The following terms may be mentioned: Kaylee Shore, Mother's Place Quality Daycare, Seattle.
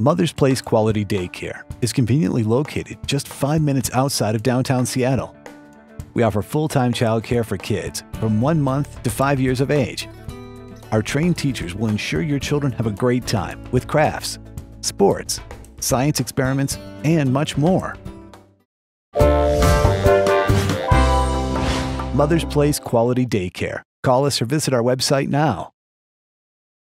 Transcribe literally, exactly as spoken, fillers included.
Mother's Place Quality Daycare is conveniently located just five minutes outside of downtown Seattle. We offer full-time childcare for kids from one month to five years of age. Our trained teachers will ensure your children have a great time with crafts, sports, science experiments, and much more. Mother's Place Quality Daycare. Call us or visit our website now.